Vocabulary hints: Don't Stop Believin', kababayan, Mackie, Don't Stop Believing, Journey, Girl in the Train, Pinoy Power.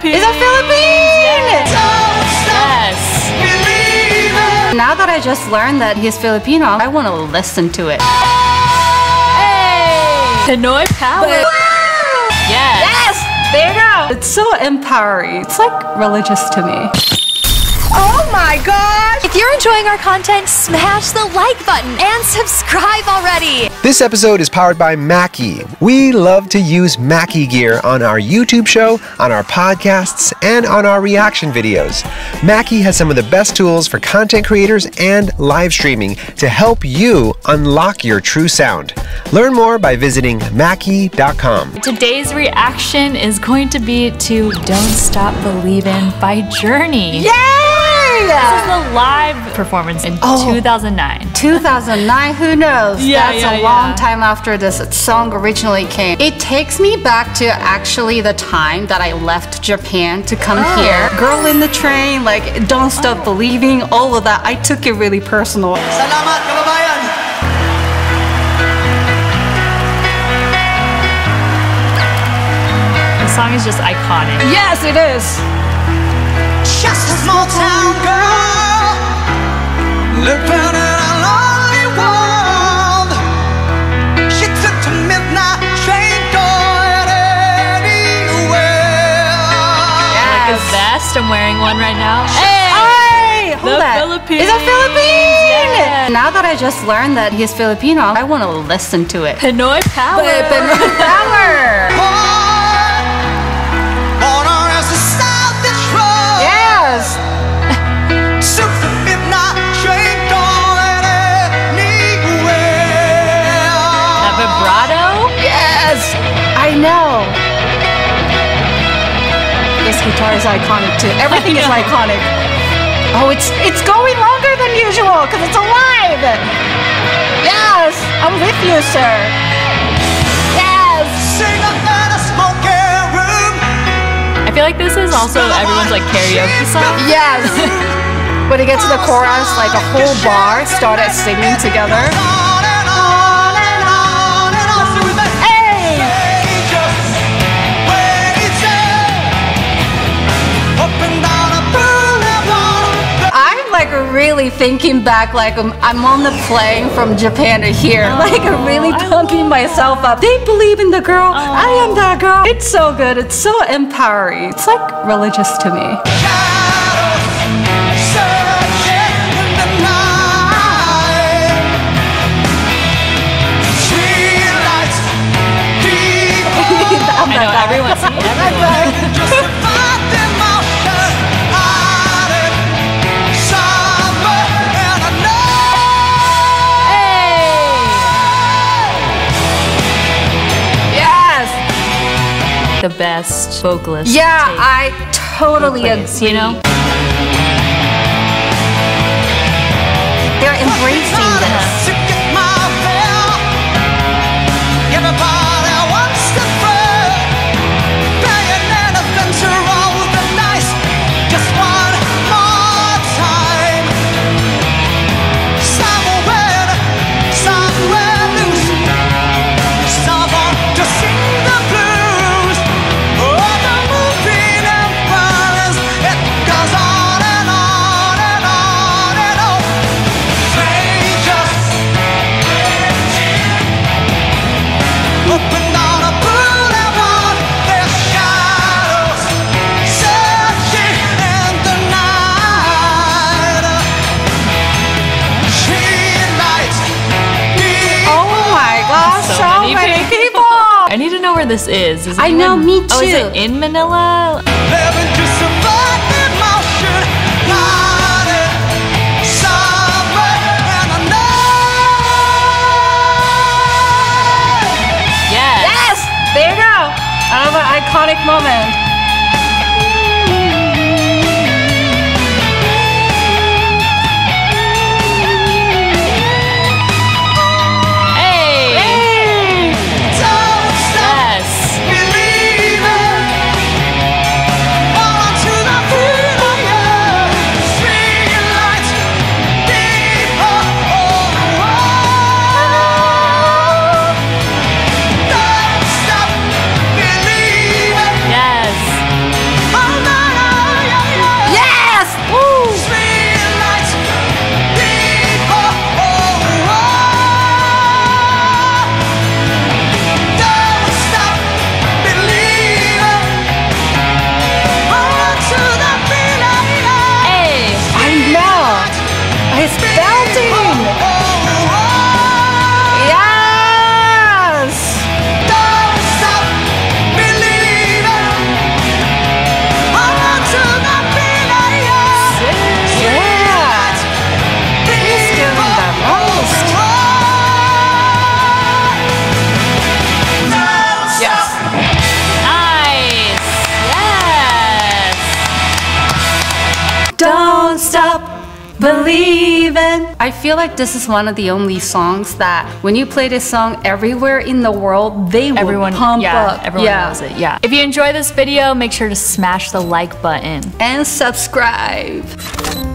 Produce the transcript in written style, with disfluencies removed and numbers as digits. Philippines. It's a Philippine! Yes. Don't stop believing. Now that I just learned that he's Filipino, I want to listen to it. Hey! Pinoy Power. Wow. Yes. Yes! There you go. It's so empowering. It's like religious to me. Oh my gosh! If you're enjoying our content, smash the like button and subscribe already! This episode is powered by Mackie. We love to use Mackie gear on our YouTube show, on our podcasts, and on our reaction videos. Mackie has some of the best tools for content creators and live streaming to help you unlock your true sound. Learn more by visiting Mackie.com. Today's reaction is going to be to Don't Stop Believing by Journey. Yay! This is the live performance in 2009. 2009, who knows? Yeah, That's a long time after this song originally came. It takes me back to actually the time that I left Japan to come here. Girl in the Train, like Don't Stop Believing, all of that. I took it really personal. Salamat, kababayan! The song is just iconic. Yes, it is. Just a small town girl living in a lonely world. She took the midnight train going anywhere. I like a vest. I'm wearing one right now. Hey! Hold that. Philippines. It's a Philippine! Yeah. Now that I just learned that he's Filipino, I want to listen to it. Pinoy Power! Pinoy Power! Guitar is iconic too. Everything is iconic. Oh, it's going longer than usual because it's alive. Yes, I'm with you, sir. Yes. Sing up in a smoking room. I feel like this is also everyone's like karaoke song. Yes. When it gets to the chorus, like a whole bar started singing together. Really thinking back, like I'm on the plane from Japan to here, like I'm really pumping myself up. They believe in the girl. I am that girl. It's so good. It's so empowering. It's like religious to me. I'm I know back. Everyone's everyone. The best vocalist. Yeah, I totally agree. You know, they're embracing this. I need to know where this is. I know, me too. Oh, is it in Manila? Yes. Yes! There you go. Another iconic moment. Yes. stop believing. I feel like this is one of the only songs that when you play this song everywhere in the world, they will everyone pump up. Everyone knows it. Yeah. If you enjoy this video, make sure to smash the like button and subscribe.